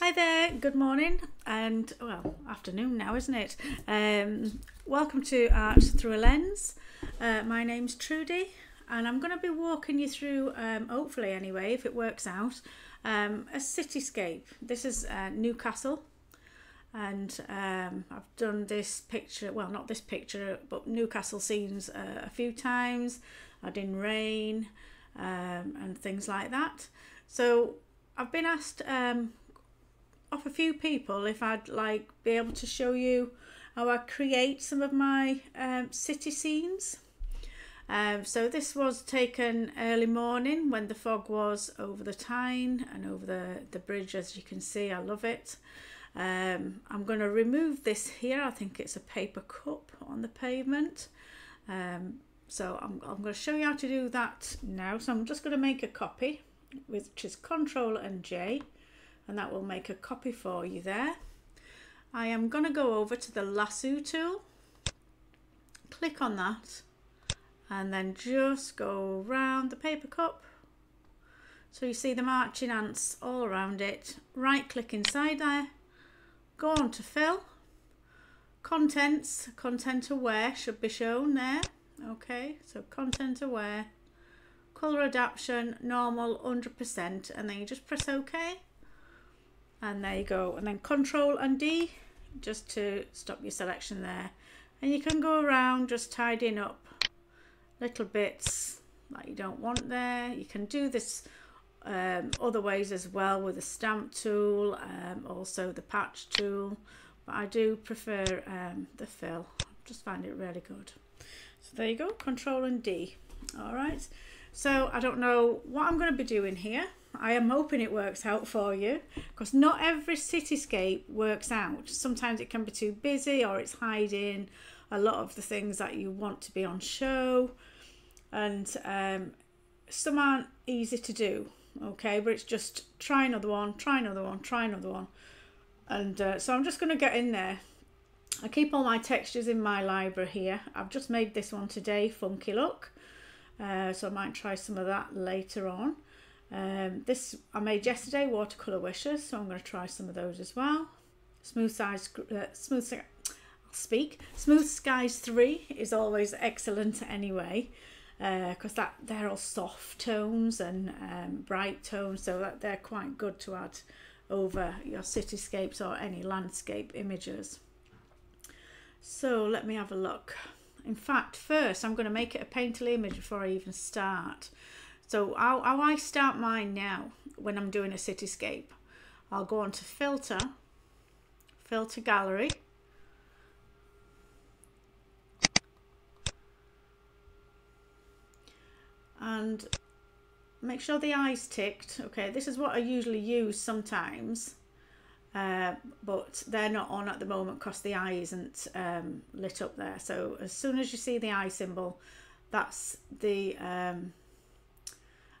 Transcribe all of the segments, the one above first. Hi there, good morning, and well, afternoon now, isn't it? Welcome to Art Through a Lens. My name's Trudy, and I'm going to be walking you through, hopefully anyway, if it works out, a cityscape. This is Newcastle, and I've done this picture, well, not this picture, but Newcastle scenes a few times. I did rain and things like that. So I've been asked off a few people if I'd like be able to show you how I create some of my city scenes. So this was taken early morning when the fog was over the Tyne and over the bridge, as you can see. I love it. I'm going to remove this here. I think it's a paper cup on the pavement. So I'm going to show you how to do that now. So I'm just going to make a copy, which is Ctrl and J. And that will make a copy for you there. I am going to go over to the lasso tool, click on that, and then just go round the paper cup. So you see the marching ants all around it. Right click inside there, go on to fill, contents, content aware should be shown there. Okay, so content aware, colour adaptation, normal 100%, and then you just press OK. And there you go, and then Ctrl and D just to stop your selection there, and you can go around just tidying up little bits that you don't want there. You can do this other ways as well with the stamp tool, also the patch tool, but I do prefer the fill. I just find it really good. So there you go, Ctrl and D. All right, so I don't know what I'm going to be doing here. I am hoping it works out for you, because not every cityscape works out. Sometimes it can be too busy, or it's hiding a lot of the things that you want to be on show, and some aren't easy to do, okay? But it's just try another one, try another one, try another one. And so I'm just going to get in there. I keep all my textures in my library here. I've just made this one today, Funky Look, so I might try some of that later on. This I made yesterday, Watercolor Wishes, so I'm going to try some of those as well. Smooth Skies 3 is always excellent anyway, because that they're all soft tones and bright tones, so that they're quite good to add over your cityscapes or any landscape images. So let me have a look. In fact, first I'm going to make it a painterly image before I even start. So how I start mine now when I'm doing a cityscape, I'll go on to filter, filter gallery, and make sure the eye's ticked. Okay, this is what I usually use sometimes, but they're not on at the moment because the eye isn't lit up there. So as soon as you see the eye symbol, that's the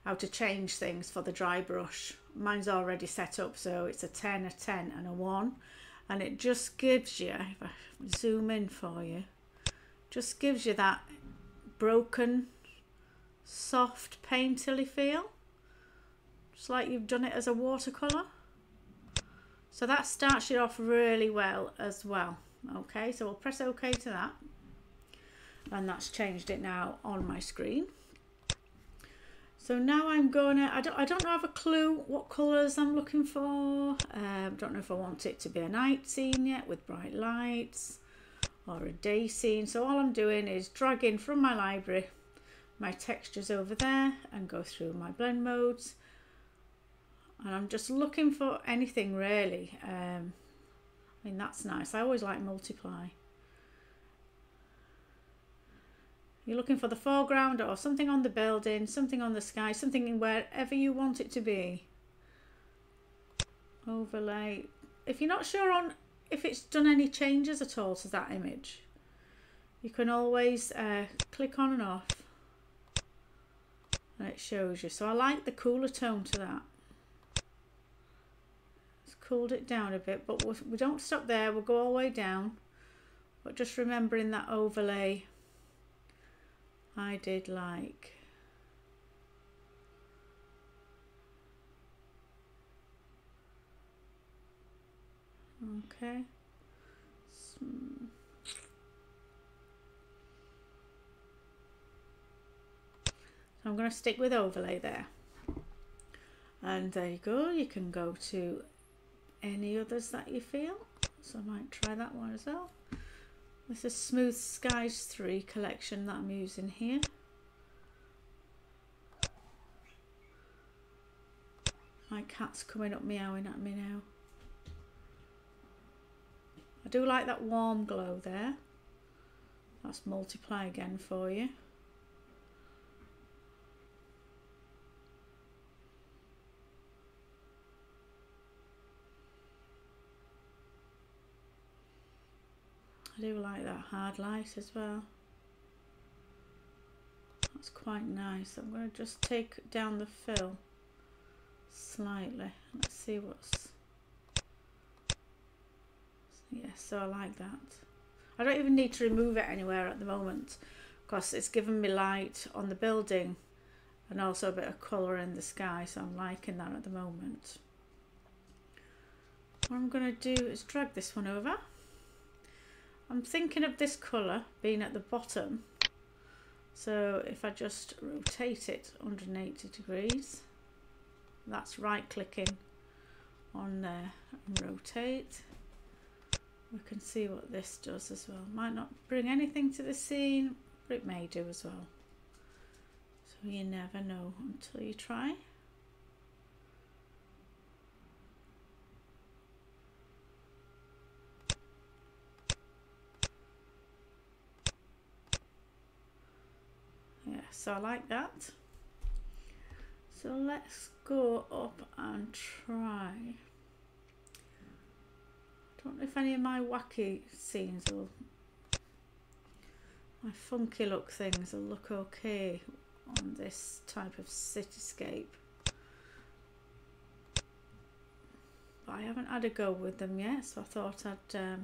how to change things for the dry brush. Mine's already set up, so it's a 10, a 10 and a 1, and it just gives you, if I zoom in for you, just gives you that broken, soft, painterly feel, just like you've done it as a watercolour. So that starts you off really well as well. Okay, so we'll press OK to that, and that's changed it now on my screen. So now I'm gonna, I don't have a clue what colours I'm looking for. Don't know if I want it to be a night scene yet with bright lights or a day scene. So all I'm doing is dragging from my library my textures over there and go through my blend modes. And I'm just looking for anything really. I mean, that's nice. I always like multiply. You're looking for the foreground or something on the building, something on the sky, something wherever you want it to be. Overlay. If you're not sure on if it's done any changes at all to that image, you can always click on and off, and it shows you. So I like the cooler tone to that. It's cooled it down a bit, but we don't stop there. We'll go all the way down, but just remembering that overlay. I did like Okay. So I'm going to stick with overlay there. And there you go. You can go to any others that you feel. So I might try that one as well. This is Smooth Skies 3 collection that I'm using here. My cat's coming up meowing at me now. I do like that warm glow there. That's multiply again for you. I do like that hard light as well. That's quite nice. I'm going to just take down the fill slightly. Let's see what's... yeah, so I like that. I don't even need to remove it anywhere at the moment because it's given me light on the building and also a bit of colour in the sky, so I'm liking that at the moment. What I'm going to do is drag this one over. I'm thinking of this colour being at the bottom, so if I just rotate it 180 degrees, that's right clicking on there and rotate, we can see what this does as well. Might not bring anything to the scene, but it may do as well. So you never know until you try. So I like that. So let's go up and try. I don't know if any of my wacky scenes will, my funky look things will look okay on this type of cityscape. But I haven't had a go with them yet, so I thought I'd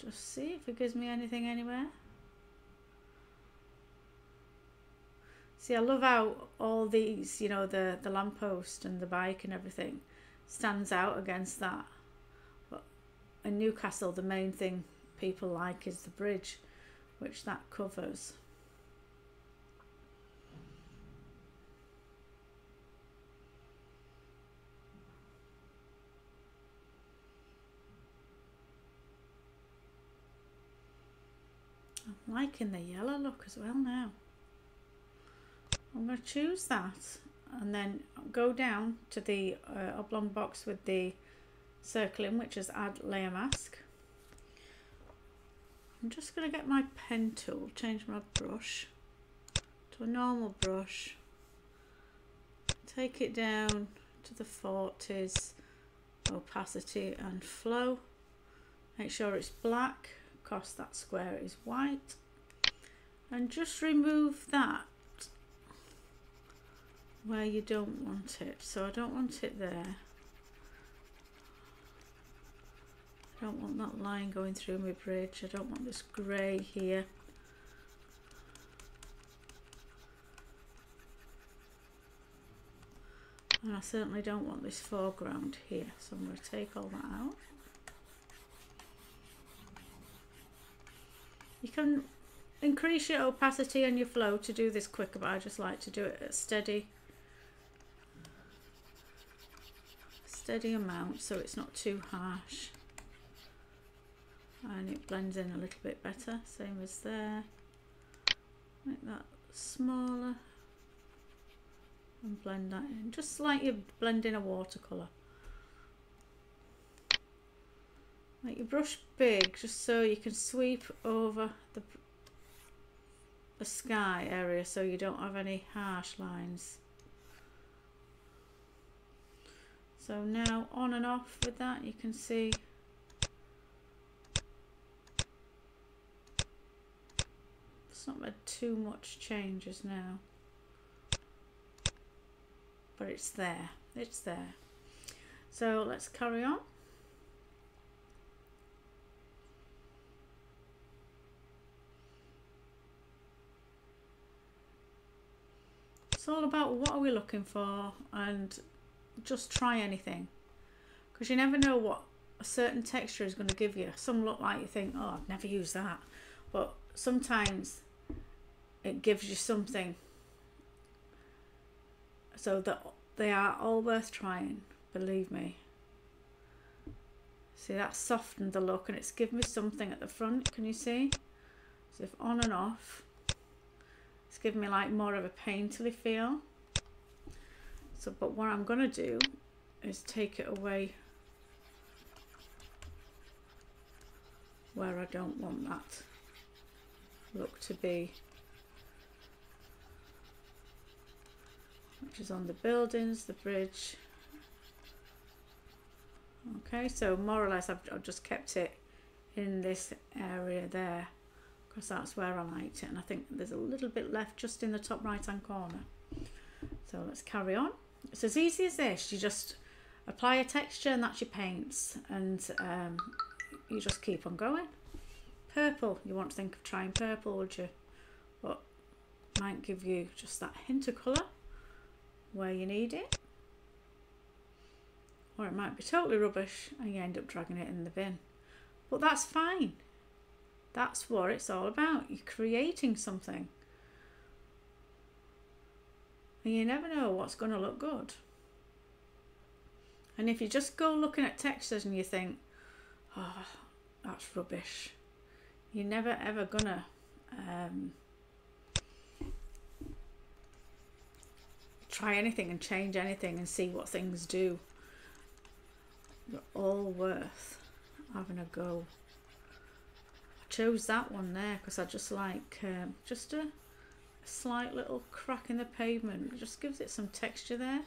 just see if it gives me anything anywhere. See, I love how all these, you know, the lamppost and the bike and everything stands out against that. But in Newcastle, the main thing people like is the bridge, which that covers. I'm liking the yellow look as well now. I'm going to choose that and then go down to the oblong box with the circling, which is add layer mask. I'm just going to get my pen tool, change my brush to a normal brush, take it down to the 40s, opacity and flow. Make sure it's black, because that square is white, and just remove that where you don't want it. So I don't want it there. I don't want that line going through my bridge. I don't want this grey here. And I certainly don't want this foreground here. So I'm going to take all that out. You can increase your opacity and your flow to do this quicker, but I just like to do it at steady amount, so it's not too harsh and it blends in a little bit better. Same as there, make that smaller and blend that in, just like you're blending a watercolour. Make your brush big just so you can sweep over the sky area, so you don't have any harsh lines. So now on and off with that, you can see it's not made too much changes now, but it's there, it's there. So let's carry on. It's all about what are we looking for, and just try anything. because you never know what a certain texture is going to give you. Some look like you think, oh, I've never used that, but sometimes it gives you something. So that they are all worth trying, believe me. See, that softened the look and it's given me something at the front, can you see? So if on and off, it's given me like more of a painterly feel. So, but what I'm gonna do is take it away where I don't want that look to be, which is on the buildings, the bridge. Okay, so more or less I've just kept it in this area there, because that's where I liked it, and I think there's a little bit left just in the top right hand corner. So let's carry on. It's as easy as this. You just apply a texture and that's your paints, and you just keep on going. Purple, you won't think of trying purple, would you? But might give you just that hint of colour where you need it, or it might be totally rubbish and you end up dragging it in the bin, but that's fine. That's what it's all about. You're creating something and you never know what's going to look good. And if you just go looking at textures and you think, oh, that's rubbish, you're never ever gonna try anything and change anything and see what things do. They're all worth having a go. I chose that one there because I just like just a slight little crack in the pavement. It just gives it some texture there,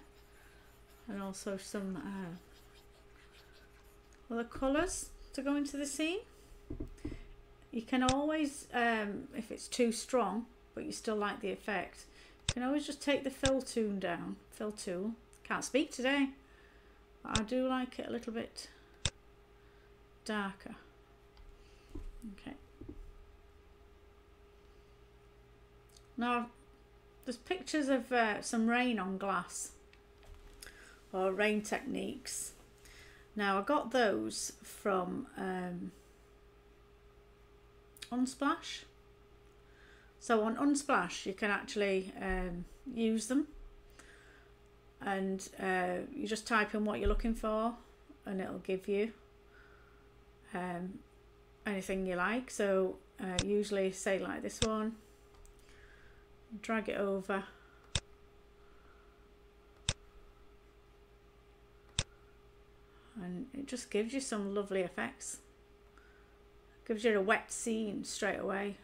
and also some other colours to go into the scene. You can always, if it's too strong but you still like the effect, you can always just take the fill tool down. Fill tool, can't speak today. I do like it a little bit darker. Okay. Now, there's pictures of some rain on glass, or rain techniques. Now, I got those from Unsplash. So on Unsplash, you can actually use them. And you just type in what you're looking for and it'll give you anything you like. So usually, say like this one, drag it over and it just gives you some lovely effects. Gives you a wet scene straight away,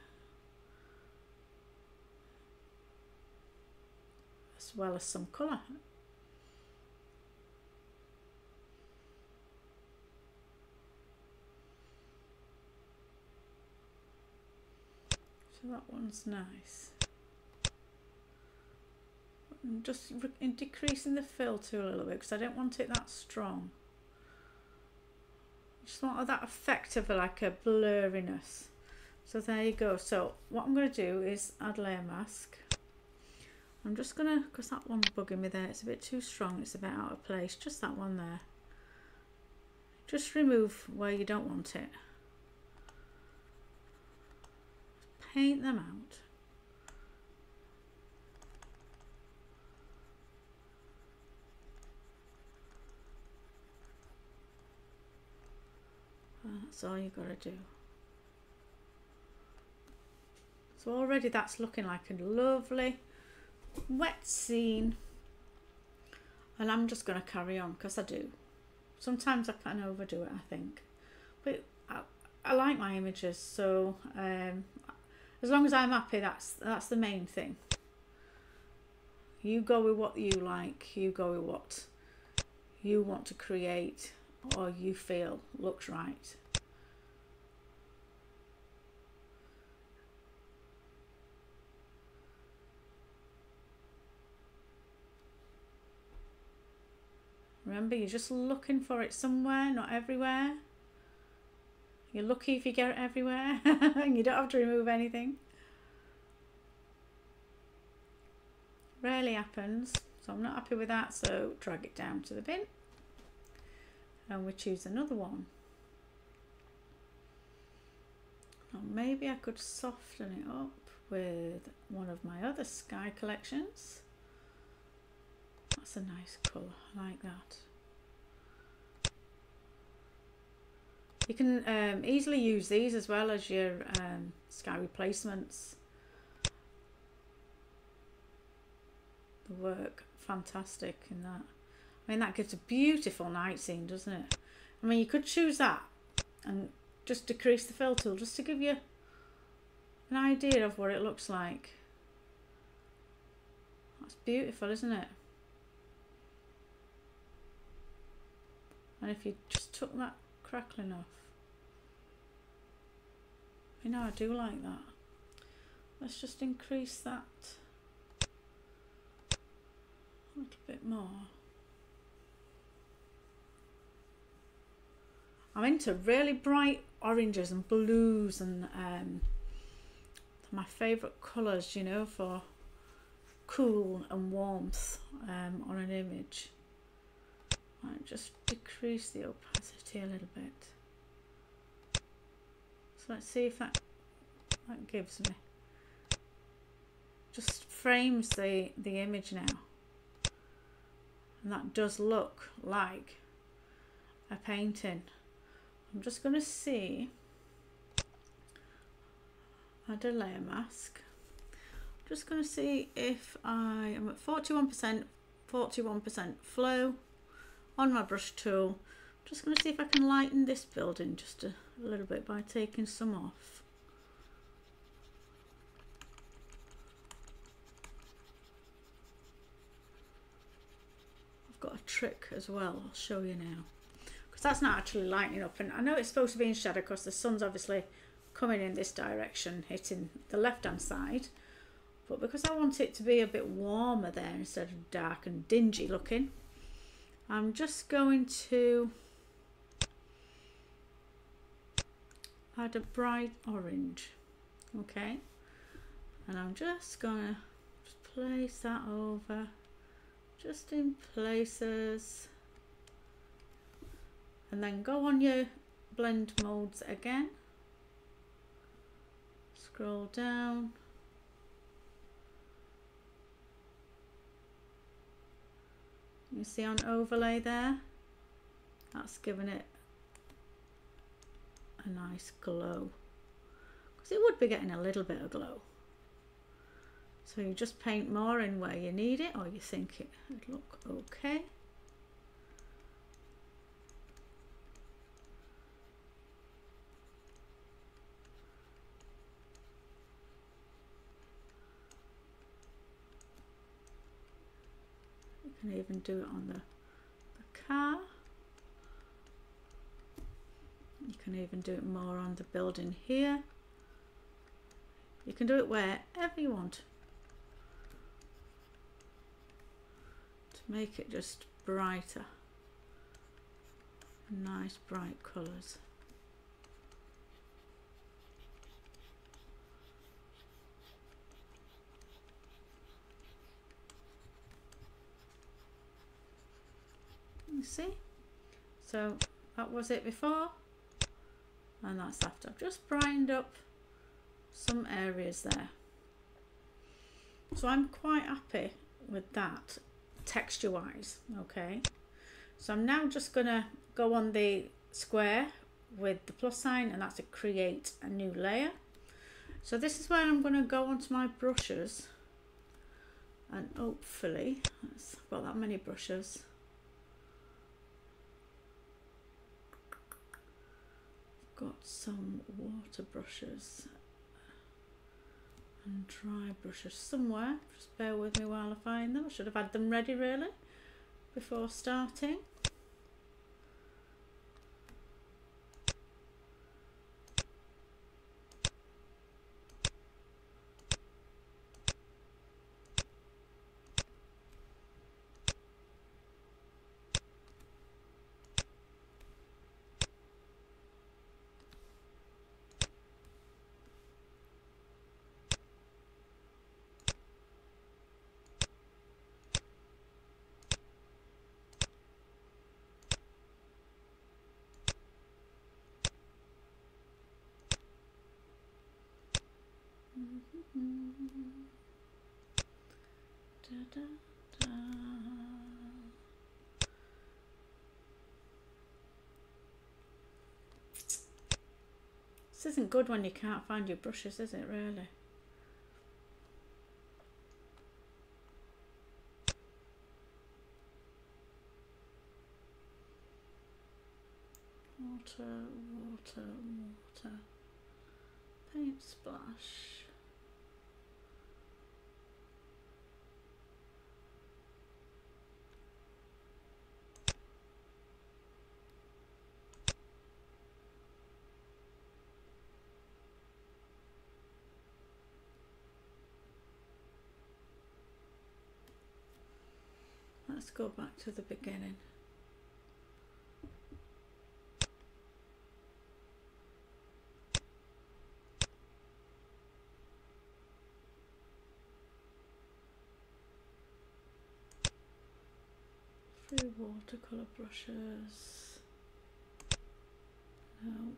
as well as some colour. So that one's nice. I'm just decreasing the fill tool a little bit because I don't want it that strong. I just want that effect of like a blurriness. So there you go. So what I'm going to do is add layer mask. I'm just going to, because that one's bugging me there. It's a bit too strong. It's a bit out of place. Just that one there. Just remove where you don't want it. Paint them out. That's all you've got to do. So already that's looking like a lovely wet scene, and I'm just going to carry on because I do. Sometimes I can overdo it, I think, but I like my images, so as long as I'm happy, that's the main thing. You go with what you like, you go with what you want to create or you feel looks right. Remember, you're just looking for it somewhere, not everywhere. You're lucky if you get it everywhere and you don't have to remove anything. Rarely happens, so I'm not happy with that, so drag it down to the bin. and we choose another one. Or maybe I could soften it up with one of my other sky collections. That's a nice colour, I like that. You can easily use these as well as your sky replacements. The work, fantastic in that. I mean, that gives a beautiful night scene, doesn't it? I mean, you could choose that and just decrease the fill tool just to give you an idea of what it looks like. That's beautiful, isn't it? And if you just took that crackling off. You know, I do like that. Let's just increase that a little bit more. I'm into really bright oranges and blues, and my favourite colours, you know, for cool and warmth on an image. Might just decrease the opacity a little bit. So let's see if that gives me. Just frames the image now. And that does look like a painting. I'm just going to see a delay mask. I'm just going to see if I am at 41% flow on my brush tool. I'm just going to see if I can lighten this building just a little bit by taking some off. I've got a trick as well, I'll show you now. That's not actually lightening up, and I know it's supposed to be in shadow because the sun's obviously coming in this direction, hitting the left hand side, but because I want it to be a bit warmer there instead of dark and dingy looking, I'm just going to add a bright orange. Okay, and I'm just gonna place that over, just in places. And then go on your blend modes again, scroll down, you see on overlay there, that's given it a nice glow, because it would be getting a little bit of glow. So you just paint more in where you need it or you think it would look okay. And even do it on the car. You can even do it more on the building here. You can do it wherever you want to make it just brighter. Nice bright colours. See, so that was it before and that's after. I've just brightened up some areas there, so I'm quite happy with that texture wise. Okay, so I'm now just gonna go on the square with the plus sign, and that's to create a new layer. So this is where I'm gonna go onto my brushes, and hopefully I've got that many brushes. Got some water brushes and dry brushes somewhere. Just bear with me while I find them. I should have had them ready really before starting. This isn't good when you can't find your brushes, is it really? Water. Paint splash. Let's go back to the beginning. Watercolor brushes. No. Nope.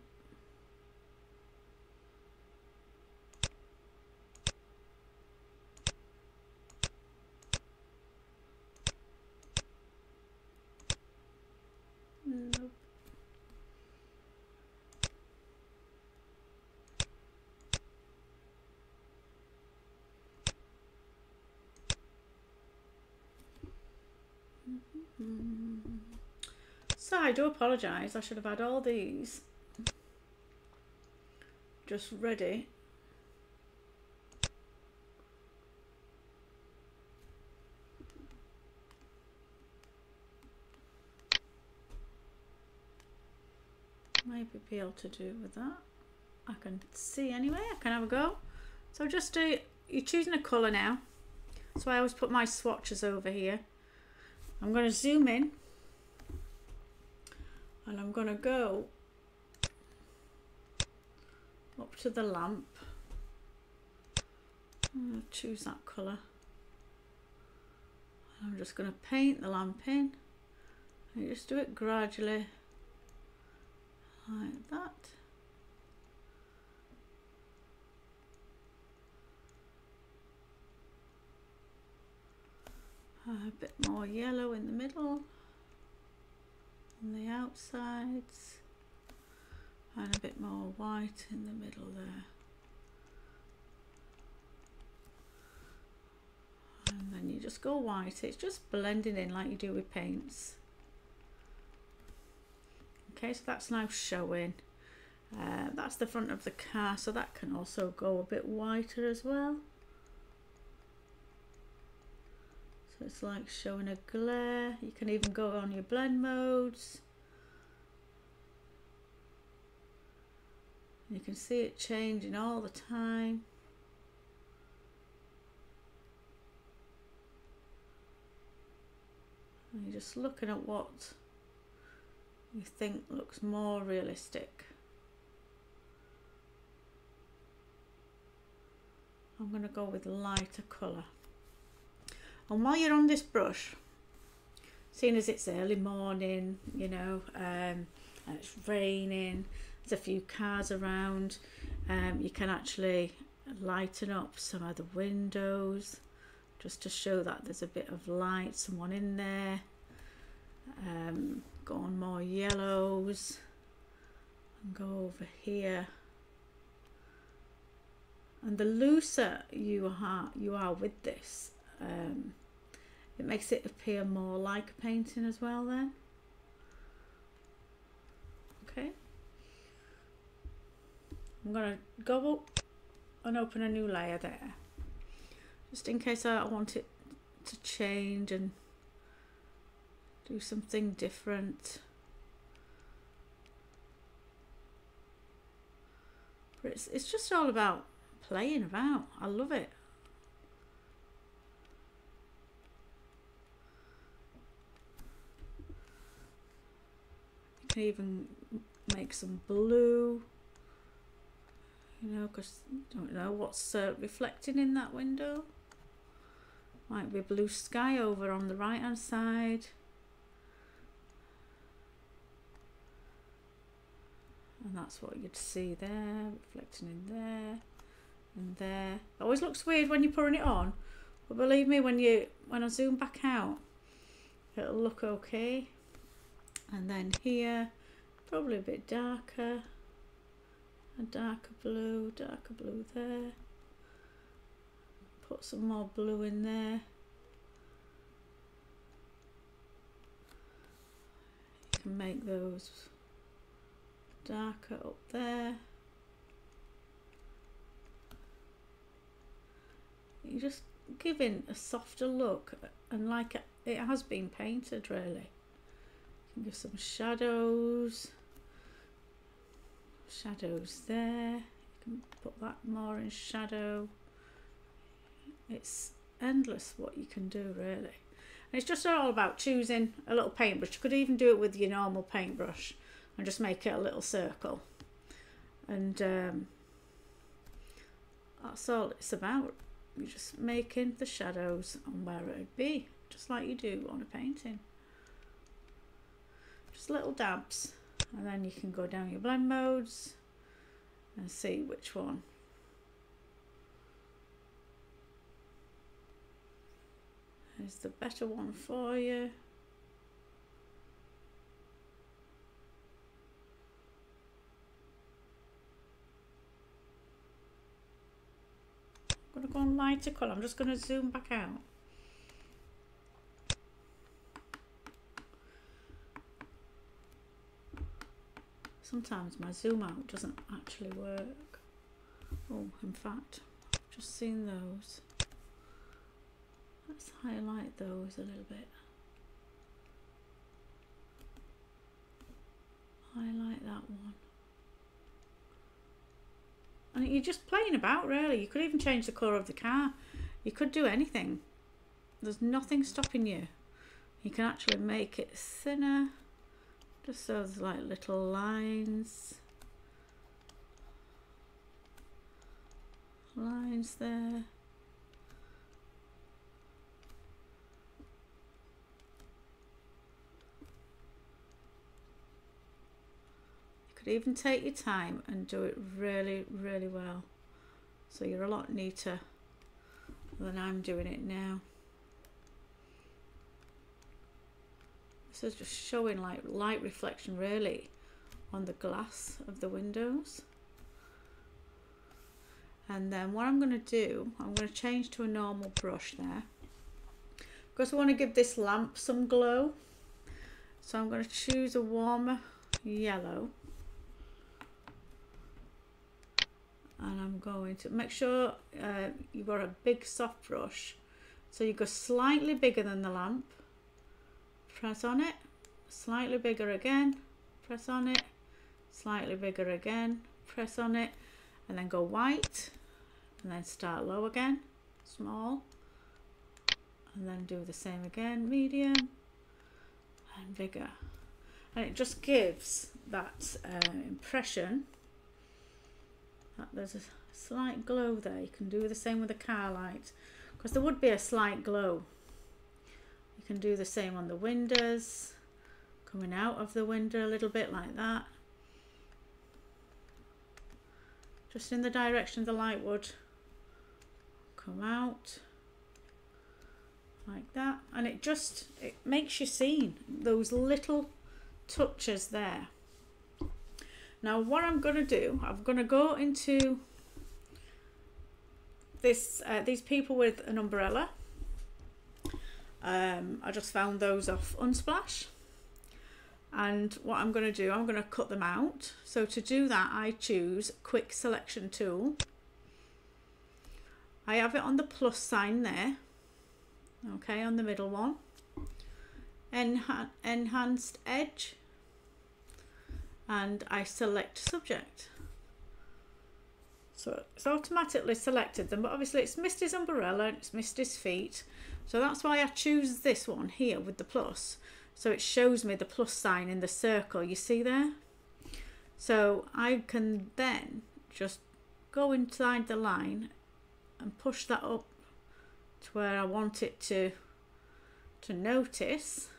So I do apologise, I should have had all these just ready. Maybe be able to do with that. I can see anyway, I can have a go. So just do, you're choosing a colour now. So I always put my swatches over here. I'm going to zoom in and I'm going to go up to the lamp. I'm going to choose that colour. I'm just going to paint the lamp in and just do it gradually like that. A bit more yellow in the middle, on the outsides, and a bit more white in the middle there. And then you just go white. It's just blending in like you do with paints. Okay, so that's now showing. That's the front of the car, so that can also go a bit whiter as well. So it's like showing a glare. You can even go on your blend modes. You can see it changing all the time. And you're just looking at what you think looks more realistic. I'm going to go with lighter colour. And while you're on this brush, seeing as it's early morning, you know, and it's raining, there's a few cars around, you can actually lighten up some of the windows just to show that there's a bit of light, someone in there. Go on more yellows and go over here. And the looser you are with this, it makes it appear more like a painting as well then. Okay, I'm going to go up and open a new layer there just in case I want it to change and do something different. But it's just all about playing about. I love it. You can even make some blue, you know, because I don't know what's reflecting in that window. Might be blue sky over on the right hand side. And that's what you'd see there, reflecting in there. and there. It always looks weird when you're pouring it on, but believe me, when I zoom back out, it'll look okay. And then here, probably a bit darker, a darker blue there. Put some more blue in there. You can make those darker up there. You just give in a softer look, and like it has been painted really. You can give some shadows, shadows there. You can put that more in shadow. It's endless what you can do really, and it's just all about choosing a little paintbrush. You could even do it with your normal paintbrush and just make it a little circle, and that's all it's about. You're just making the shadows on where it would be, just like you do on a painting. Just little dabs, and then you can go down your blend modes and see which one. Is the better one for you. I'm going to go on lighter colour. I'm just going to zoom back out. Sometimes my zoom out doesn't actually work. Oh, in fact, I've just seen those. Let's highlight those a little bit. Highlight that one. And you're just playing about really. You could even change the colour of the car. You could do anything. There's nothing stopping you. You can actually make it thinner. Just so there's like little lines. Lines there. Even take your time and do it really, really well, so you're a lot neater than I'm doing it now. This is just showing like light reflection really on the glass of the windows. And then what I'm going to do, I'm going to change to a normal brush there because I want to give this lamp some glow. So I'm going to choose a warmer yellow. And I'm going to make sure you've got a big soft brush. So you go slightly bigger than the lamp. Press on it. Slightly bigger again. Press on it. Slightly bigger again. Press on it. And then go white. And then start low again. Small. And then do the same again. Medium. And bigger. And it just gives that impression that there's a slight glow there. You can do the same with the car light because there would be a slight glow. You can do the same on the windows, coming out of the window a little bit like that, just in the direction the light would come out like that. And it just, it makes you seen, those little touches there. Now what I'm going to do, I'm going to go into this, these people with an umbrella. I just found those off Unsplash. And what I'm going to do, I'm going to cut them out. So to do that, I choose Quick Selection Tool. I have it on the plus sign there. Okay, on the middle one. Enhanced Edge. And I select subject. So it's automatically selected them, but obviously it's missed his umbrella and it's missed his feet. So that's why I choose this one here with the plus. So it shows me the plus sign in the circle, you see there? So I can then just go inside the line and push that up to where I want it to notice.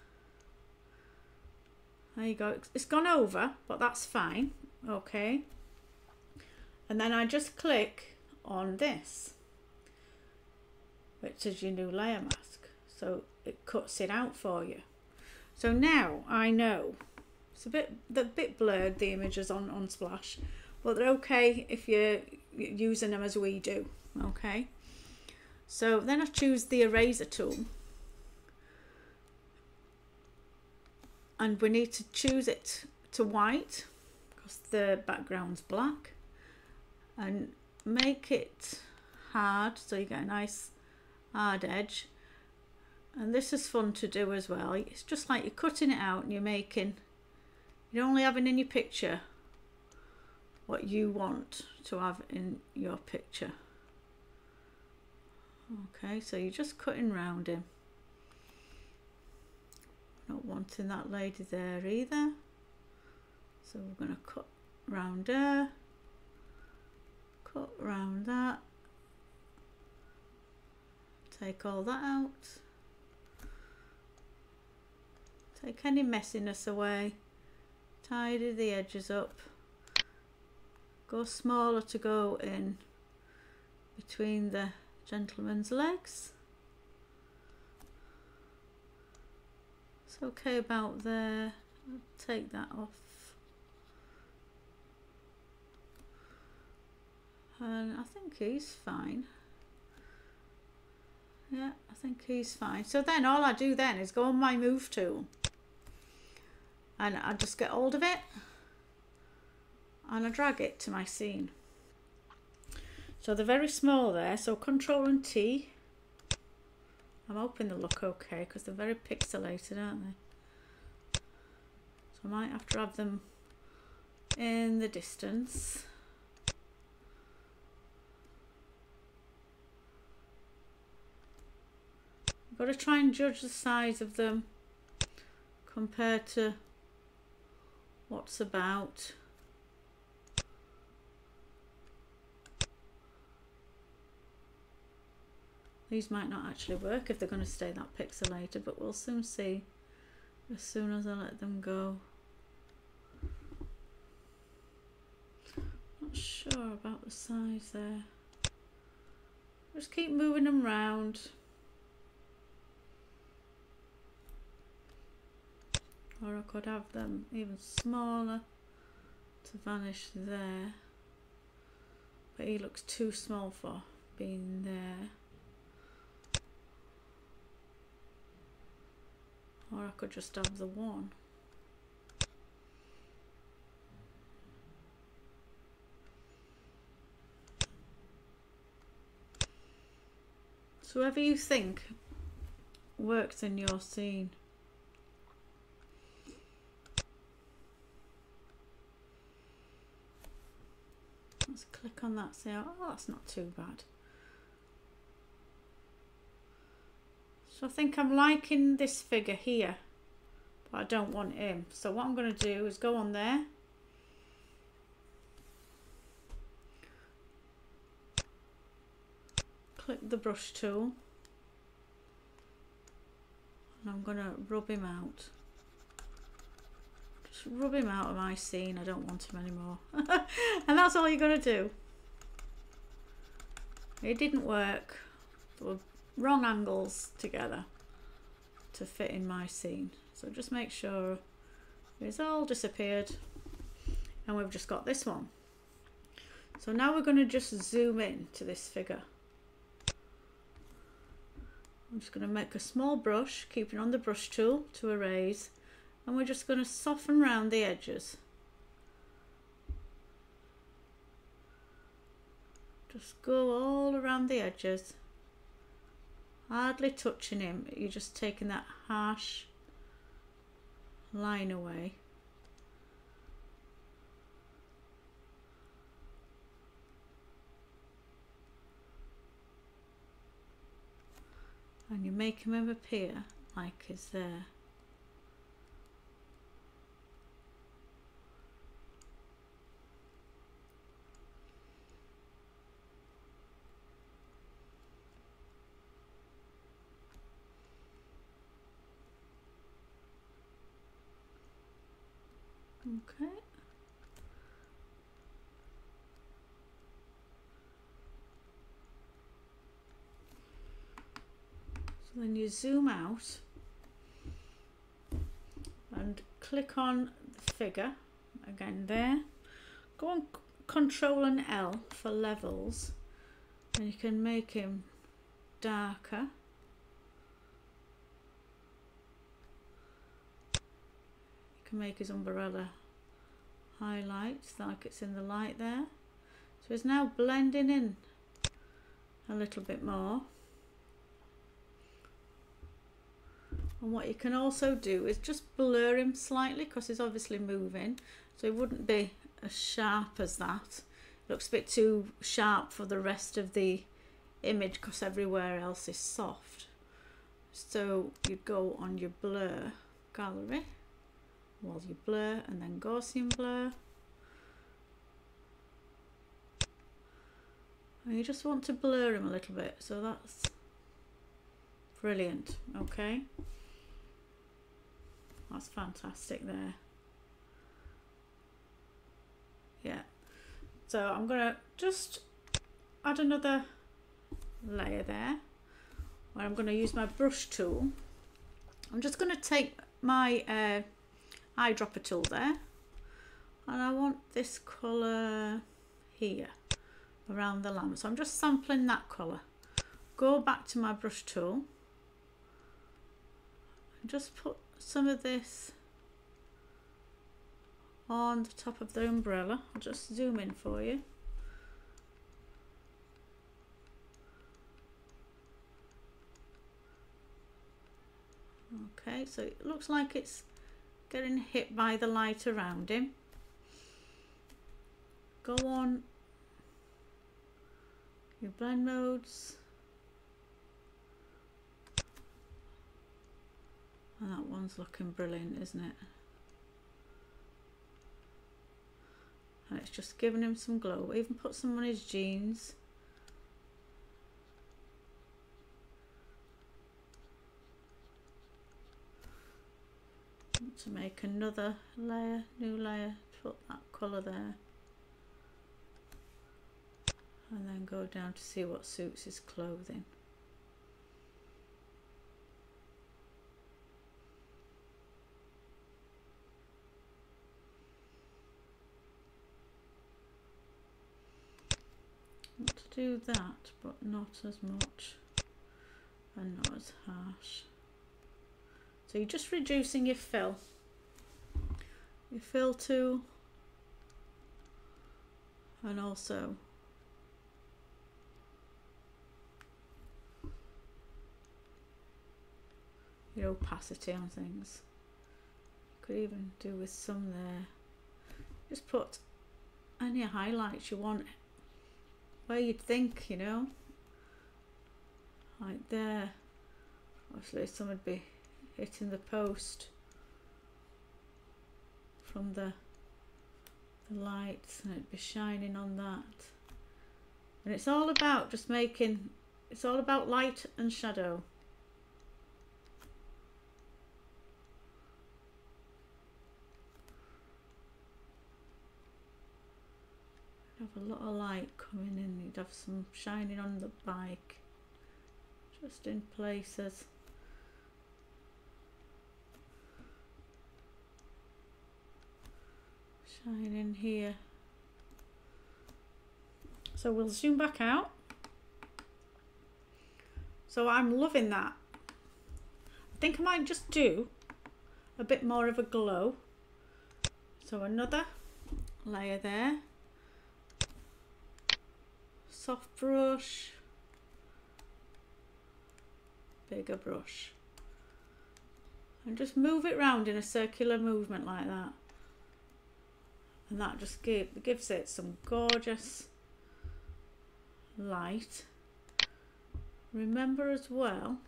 There you go, it's gone over, but that's fine, okay. And then I just click on this, which is your new layer mask, so it cuts it out for you. So now I know it's a bit blurred, the images on Unsplash, but they're okay if you're using them as we do. Okay, so then I choose the eraser tool, and we need to choose it to white because the background's black, and make it hard so you get a nice hard edge. And this is fun to do as well. It's just like you're cutting it out and you're making, you're only having in your picture what you want to have in your picture. Okay, so you're just cutting round him. Not wanting that lady there either, so we're going to cut round there, cut round that, take all that out, take any messiness away, tidy the edges up, go smaller to go in between the gentleman's legs. It's okay about there, I'll take that off, and I think he's fine. Yeah, I think he's fine. So then all I do then is go on my move tool, and I just get hold of it and I drag it to my scene. So they're very small there, so Control and T. I'm hoping they look okay because they're very pixelated, aren't they? So I might have to have them in the distance. You've got to try and judge the size of them compared to what's about. These might not actually work if they're going to stay that pixelated, but we'll soon see as soon as I let them go. Not sure about the size there. Just keep moving them round. Or I could have them even smaller to vanish there. But he looks too small for being there. Or I could just have the one. So whatever you think works in your scene. Let's click on that, see how, oh, that's not too bad. So I think I'm liking this figure here, but I don't want him. So what I'm going to do is go on there. Click the brush tool. And I'm going to rub him out. Just rub him out of my scene. I don't want him anymore. And that's all you're going to do. It didn't work. There were wrong angles together to fit in my scene, so just make sure it's all disappeared, and we've just got this one. So now we're going to just zoom in to this figure. I'm just going to make a small brush, keeping on the brush tool to erase, and we're just going to soften round the edges, just go all around the edges, hardly touching him. You're just taking that harsh line away. And you make him appear like he's there. Okay. When you zoom out and click on the figure again there, go on Control and L for levels, and you can make him darker. You can make his umbrella highlights like it's in the light there. So it's now blending in a little bit more. And what you can also do is just blur him slightly, because he's obviously moving, so he wouldn't be as sharp as that. It looks a bit too sharp for the rest of the image because everywhere else is soft. So you go on your blur gallery, while you blur, and then Gaussian blur, and you just want to blur him a little bit. So that's brilliant. Okay, that's fantastic there. Yeah, so I'm gonna just add another layer there, where I'm going to use my brush tool. I'm just going to take my eyedropper tool there, and I want this colour here around the lamp, so I'm just sampling that colour. Go back to my brush tool and just put some of this on the top of the umbrella. I'll just zoom in for you. Okay, so it looks like it's getting hit by the light around him. Go on your blend modes, and that one's looking brilliant, isn't it? And it's just giving him some glow. Even put some on his jeans. To make another layer, new layer, put that colour there, and then go down to see what suits his clothing. Want to do that, but not as much and not as harsh. So you're just reducing your fill tool, and also your opacity on things. You could even do with some there. Just put any highlights you want where you'd think, you know, like there. Obviously some would be hitting the post from the lights, and it'd be shining on that. And it's all about just making, it's all about light and shadow. You'd have a lot of light coming in, you'd have some shining on the bike, just in places. In here. So we'll zoom back out. So I'm loving that. I think I might just do a bit more of a glow. So another layer there. Soft brush. Bigger brush. And just move it round in a circular movement like that. And that just gives it some gorgeous light. Remember as well,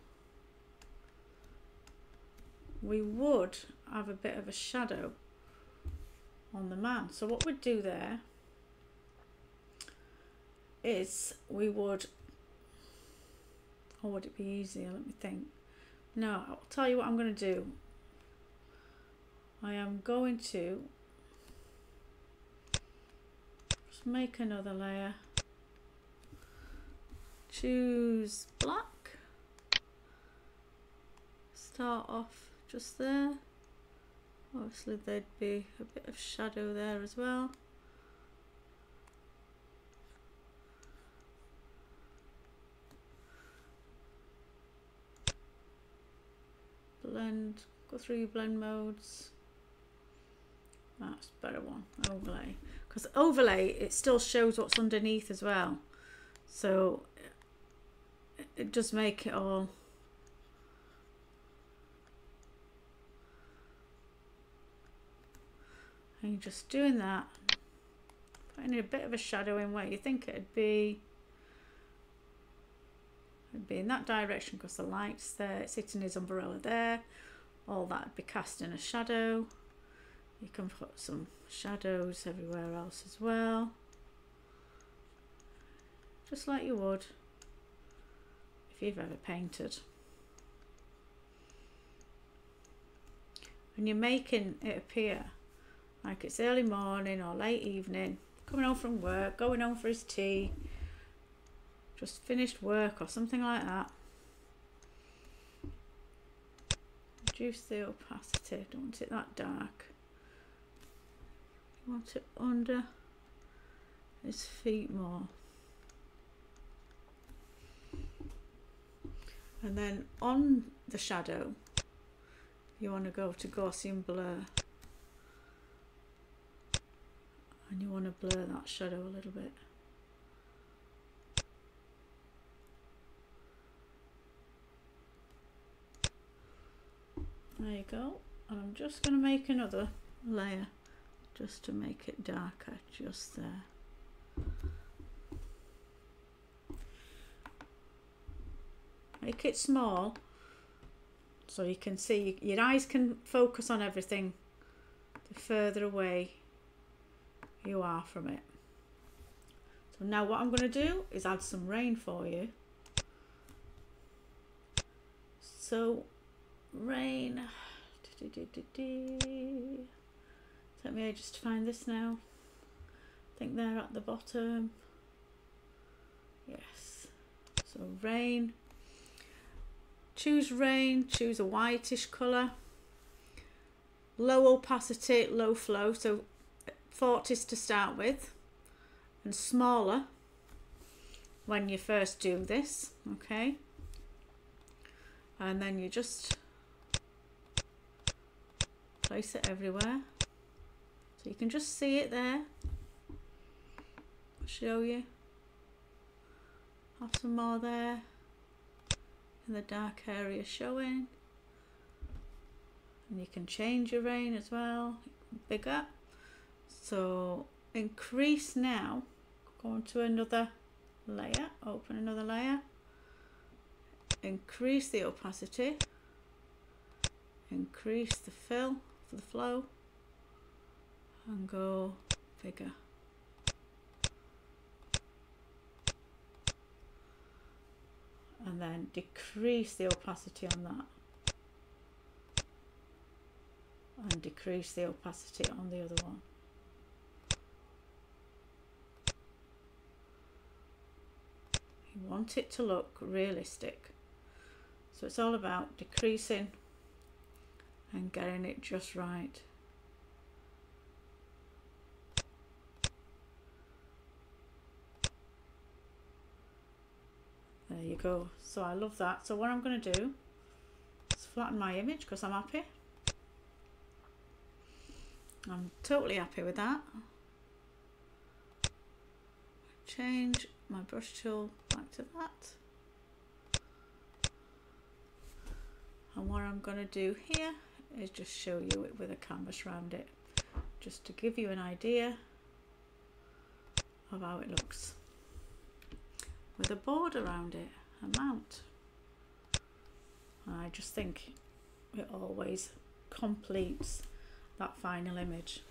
we would have a bit of a shadow on the man. So what we'd do there is we would, or would it be easier? Let me think. No, I'll tell you what I'm going to do. I am going to make another layer, choose black, start off just there. Obviously there'd be a bit of shadow there as well. Blend, go through your blend modes. That's a better one, overlay. Because overlay, it still shows what's underneath as well. So it does make it all. And you're just doing that, putting a bit of a shadow in where you think it'd be. It'd be in that direction because the light's there, it's hitting his umbrella there. All that'd be cast in a shadow. You can put some shadows everywhere else as well. Just like you would if you've ever painted. And you're making it appear like it's early morning or late evening, coming home from work, going home for his tea, just finished work or something like that. Reduce the opacity, don't want it that dark. You want it under his feet more. And then on the shadow, you want to go to Gaussian blur. And you want to blur that shadow a little bit. There you go. And I'm just going to make another layer just to make it darker just there. Make it small so you can see, your eyes can focus on everything the further away you are from it. So now what I'm going to do is add some rain for you. So rain, take me ages to find this now. I think they're at the bottom. Yes, so rain. Choose rain, choose a whitish colour. Low opacity, low flow, so 40s to start with, and smaller when you first do this, okay? And then you just place it everywhere. So you can just see it there. I'll show you. Have some more there. In the dark area showing. And you can change your rain as well, bigger. So increase now, go on to another layer, open another layer, increase the opacity, increase the fill for the flow, and go bigger. And then decrease the opacity on that. And decrease the opacity on the other one. You want it to look realistic. So it's all about decreasing and getting it just right. There you go. So I love that. So what I'm going to do is flatten my image because I'm happy. I'm totally happy with that. Change my brush tool back to that. And what I'm going to do here is just show you it with a canvas around it, just to give you an idea of how it looks. With a board around it, a mount. And I just think it always completes that final image.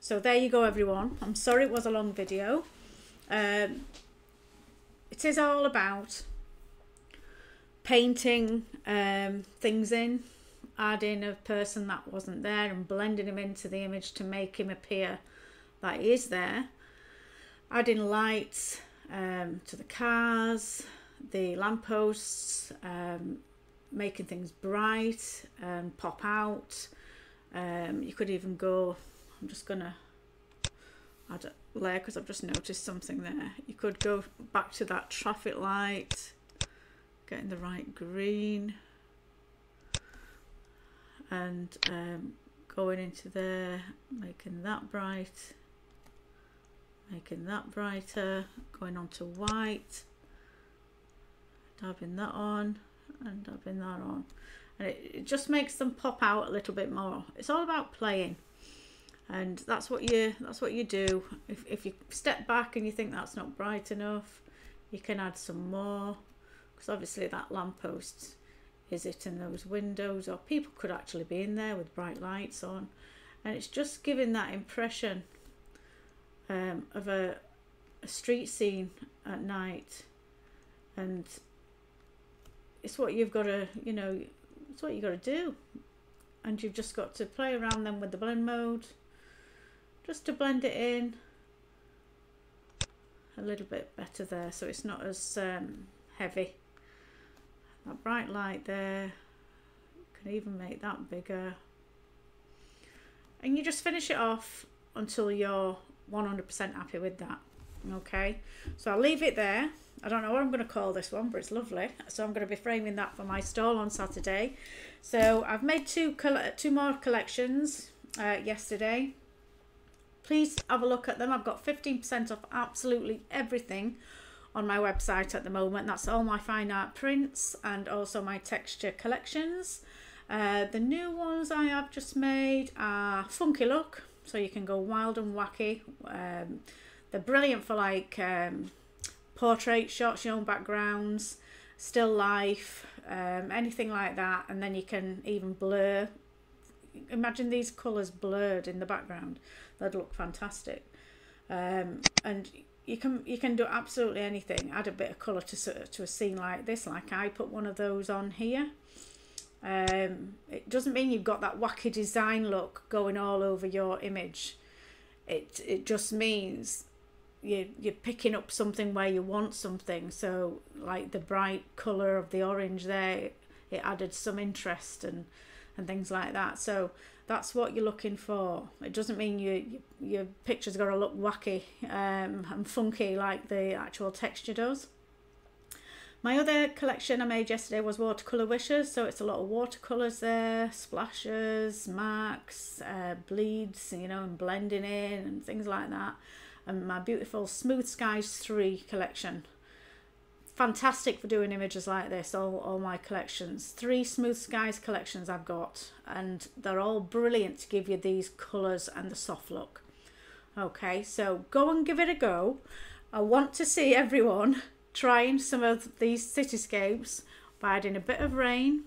So there you go, everyone. I'm sorry it was a long video. It is all about painting things in, adding a person that wasn't there and blending him into the image to make him appear that he is there, adding lights to the cars, the lampposts, making things bright and pop out. You could even go, I'm just going to add a layer because I've just noticed something there. You could go back to that traffic light, getting the right green, and going into there, making that bright, making that brighter, going on to white, dabbing that on and dabbing that on, and it just makes them pop out a little bit more. It's all about playing, and that's what you do. If you step back and you think that's not bright enough, you can add some more, because obviously that lamppost is it in those windows, or people could actually be in there with bright lights on, and it's just giving that impression of a street scene at night. And it's what you've got to, you know, it's what you've got to do, and you've just got to play around then with the blend mode, just to blend it in a little bit better there, so it's not as heavy. That bright light there, you can even make that bigger, and you just finish it off until you're 100% happy with that. Okay, so I'll leave it there. I don't know what I'm going to call this one, but it's lovely. So I'm going to be framing that for my stall on Saturday. So I've made two more collections yesterday. Please have a look at them. I've got 15% off absolutely everything on my website at the moment. That's all my fine art prints and also my texture collections. The new ones I have just made are Funky Look, so you can go wild and wacky. They're brilliant for like portrait shots, your own backgrounds, still life, anything like that. And then you can even blur. Imagine these colours blurred in the background. That'd look fantastic. And you can do absolutely anything. Add a bit of colour to a scene like this. Like I put one of those on here. It doesn't mean you've got that wacky design look going all over your image. It just means you're picking up something where you want something. So like the bright colour of the orange there, it added some interest and things like that. So that's what you're looking for. It doesn't mean your picture's got to look wacky and funky like the actual texture does. My other collection I made yesterday was Watercolor Wishes, so it's a lot of watercolors there, splashes, marks, bleeds, you know, and blending in and things like that. And my beautiful Smooth Skies 3 collection. Fantastic for doing images like this, all my collections. 3 Smooth Skies collections I've got, and they're all brilliant to give you these colors and the soft look. Okay, so go and give it a go. I want to see everyone trying some of these cityscapes by adding a bit of rain,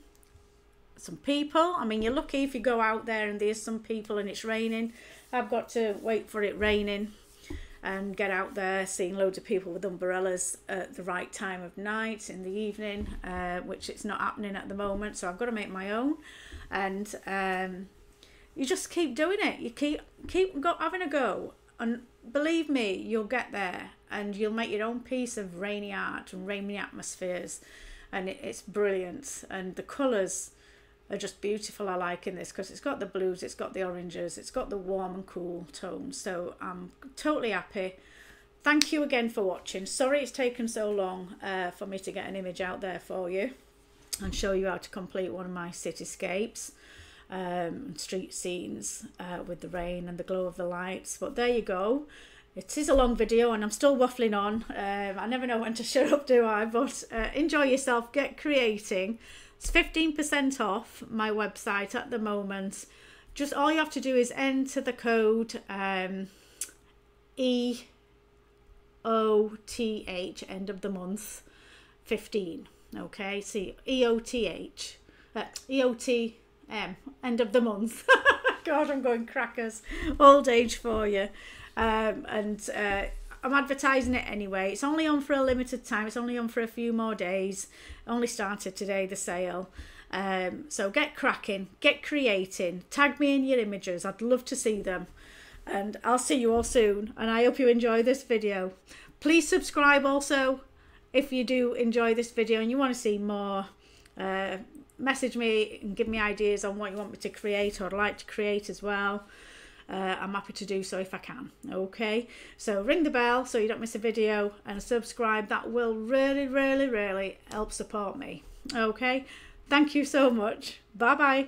some people. I mean, you're lucky if you go out there and there's some people and it's raining. I've got to wait for it raining and get out there, seeing loads of people with umbrellas at the right time of night in the evening, which it's not happening at the moment, so I've got to make my own. And you just keep doing it. You keep having a go, and believe me, you'll get there. And you'll make your own piece of rainy art and rainy atmospheres, and it's brilliant. And the colours are just beautiful. I like in this because it's got the blues, it's got the oranges, it's got the warm and cool tones. So I'm totally happy. Thank you again for watching. Sorry it's taken so long for me to get an image out there for you and show you how to complete one of my cityscapes and street scenes with the rain and the glow of the lights. But there you go. It is a long video and I'm still waffling on. I never know when to shut up, do I? But enjoy yourself, get creating. It's 15% off my website at the moment. Just all you have to do is enter the code EOTH, end of the month, 15. Okay, see, EOTH, EOTM, end of the month. God, I'm going crackers. Old age for you. I'm advertising it anyway. It's only on for a limited time. It's only on for a few more days. Only started today, the sale. So get cracking, get creating. Tag me in your images. I'd love to see them. And I'll see you all soon. And I hope you enjoy this video. Please subscribe also if you do enjoy this video and you want to see more message me and give me ideas on what you want me to create or like to create as well. I'm happy to do so if I can. Okay, so ring the bell so you don't miss a video and subscribe. That will really help support me. Okay, thank you so much. Bye bye.